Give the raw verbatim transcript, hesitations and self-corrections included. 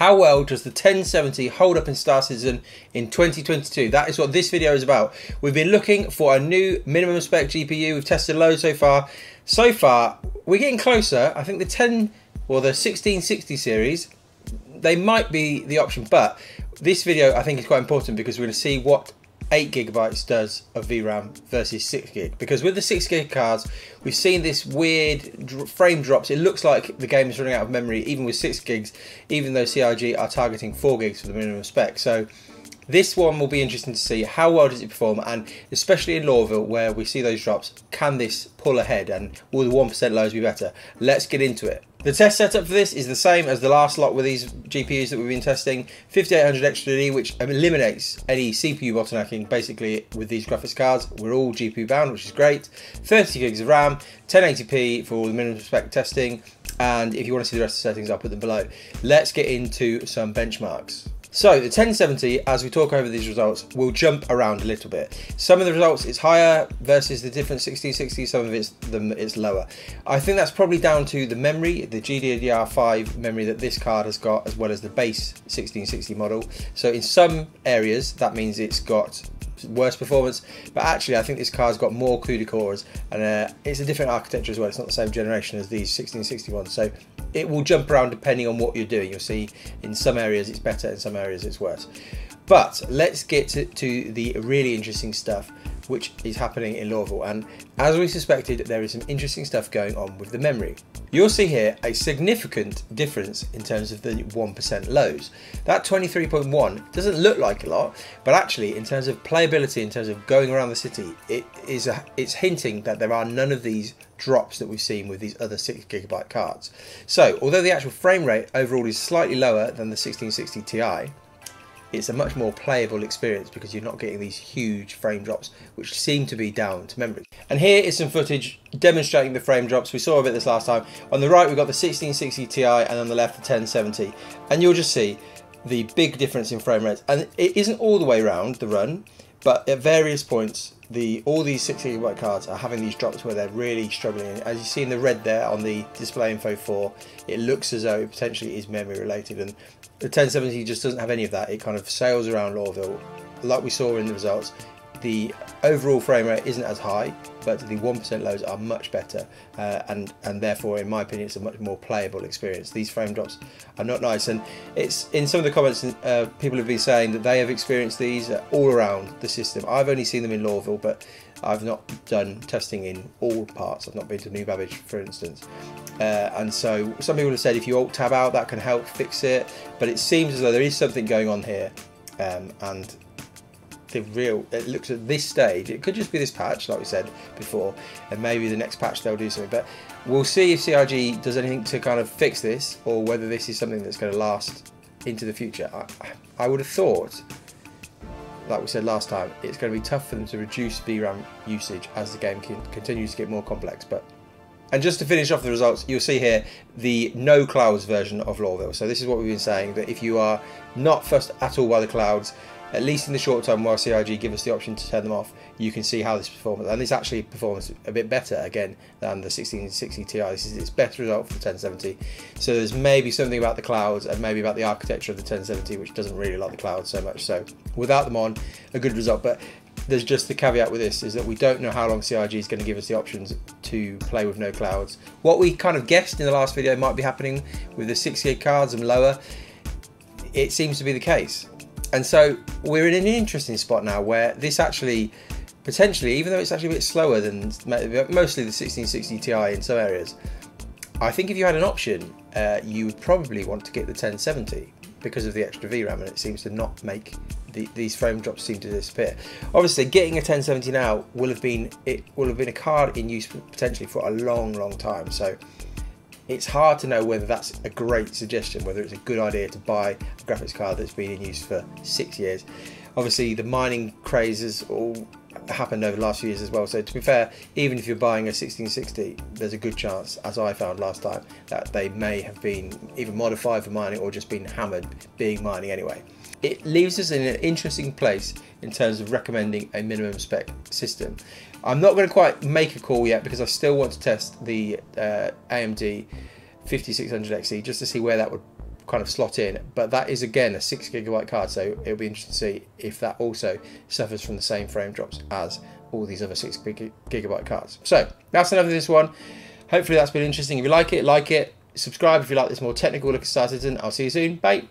How well does the ten seventy hold up in Star Citizen in twenty twenty-two? That is what this video is about. We've been looking for a new minimum spec G P U. We've tested loads so far. So far, we're getting closer. I think the ten or the sixteen sixty series, they might be the option. But this video, I think, is quite important because we're going to see what eight gigabytes does of V RAM versus six gig. Because with the six gig cards, we've seen this weird dr frame drops. It looks like the game is running out of memory, even with six gigs, even though C R G are targeting four gigs for the minimum spec. So this one will be interesting to see how well does it perform, and especially in Lorville where we see those drops, can this pull ahead and will the one percent lows be better? Let's get into it. The test setup for this is the same as the last lot with these G P Us that we've been testing, fifty-eight hundred X three D, which eliminates any C P U bottlenecking basically with these graphics cards. We're all G P U bound, which is great. thirty gigs of RAM, ten eighty p for all the minimum spec testing, and if you want to see the rest of the settings, I'll put them below. Let's get into some benchmarks. So the ten seventy, as we talk over these results, will jump around a little bit. Some of the results it's higher versus the different sixteen sixty, some of it's, them, it's lower. I think that's probably down to the memory, the G D D R five memory that this card has got, as well as the base sixteen sixty model. So in some areas, that means it's got worse performance, but actually I think this card's got more CUDA cores, and uh, it's a different architecture as well. It's not the same generation as these sixteen sixty ones, so it will jump around depending on what you're doing. You'll see in some areas it's better, in some areas it's worse. But let's get to, to the really interesting stuff, which is happening in Lorville, and as we suspected, there is some interesting stuff going on with the memory. You'll see here a significant difference in terms of the one percent lows. That twenty-three point one doesn't look like a lot, but actually in terms of playability, in terms of going around the city, it is a, it's hinting that there are none of these drops that we've seen with these other six gigabyte cards. So although the actual frame rate overall is slightly lower than the sixteen sixty T I, it's a much more playable experience because you're not getting these huge frame drops, which seem to be down to memory. And here is some footage demonstrating the frame drops. We saw a bit this last time. On the right, we've got the sixteen sixty T I, and on the left, the ten seventy. And you'll just see the big difference in frame rates. And it isn't all the way around the run, but at various points, the all these six gigabyte cards are having these drops where they're really struggling. And as you see in the red there on the display info four, it looks as though it potentially is memory related, and the ten seventy just doesn't have any of that. It kind of sails around Lorville. Like we saw in the results, the overall frame rate isn't as high, but the one percent lows are much better, uh, and and therefore, in my opinion, it's a much more playable experience. These frame drops are not nice, and it's in some of the comments uh, people have been saying that they have experienced these uh, all around the system. I've only seen them in Lorville, but I've not done testing in all parts. I've not been to New Babbage, for instance, uh, and so some people have said if you alt tab out, that can help fix it. But it seems as though there is something going on here, um, and. The real, it looks at this stage, it could just be this patch like we said before, and maybe the next patch they'll do something, but we'll see if C R G does anything to kind of fix this, or whether this is something that's going to last into the future. I, I would have thought, like we said last time, it's going to be tough for them to reduce V RAM usage as the game can, continues to get more complex. But and just to finish off the results, you'll see here the no clouds version of Lorville. So this is what we've been saying, that if you are not fussed at all by the clouds, at least in the short term, while C R G give us the option to turn them off, you can see how this performs. And this actually performs a bit better, again, than the sixteen sixty T I. This is its best result for the ten seventy. So there's maybe something about the clouds and maybe about the architecture of the ten seventy, which doesn't really like the clouds so much. So without them on, a good result. But there's just the caveat with this, is that we don't know how long C R G is going to give us the options to play with no clouds. What we kind of guessed in the last video might be happening with the six gig cards and lower, it seems to be the case. And so we're in an interesting spot now where this actually, potentially, even though it's actually a bit slower than mostly the sixteen sixty T I in some areas, I think if you had an option, uh, you would probably want to get the ten seventy because of the extra V RAM, and it seems to not make, the, these frame drops seem to disappear. Obviously, getting a ten seventy now will have been, it will have been a card in use potentially for a long, long time. So it's hard to know whether that's a great suggestion, whether it's a good idea to buy a graphics card that's been in use for six years. Obviously, the mining craze has all happened over the last few years as well. So to be fair, even if you're buying a sixteen sixty, there's a good chance, as I found last time, that they may have been either modified for mining or just been hammered being mining anyway. It leaves us in an interesting place in terms of recommending a minimum spec system. I'm not going to quite make a call yet because I still want to test the uh, A M D fifty-six hundred X E just to see where that would kind of slot in, but that is again a six gigabyte card, so it'll be interesting to see if that also suffers from the same frame drops as all these other six gig gigabyte cards. So that's enough of this one. Hopefully that's been interesting. If you like it, like it, subscribe if you like this more technical look at Star Citizen. I'll see you soon. Bye.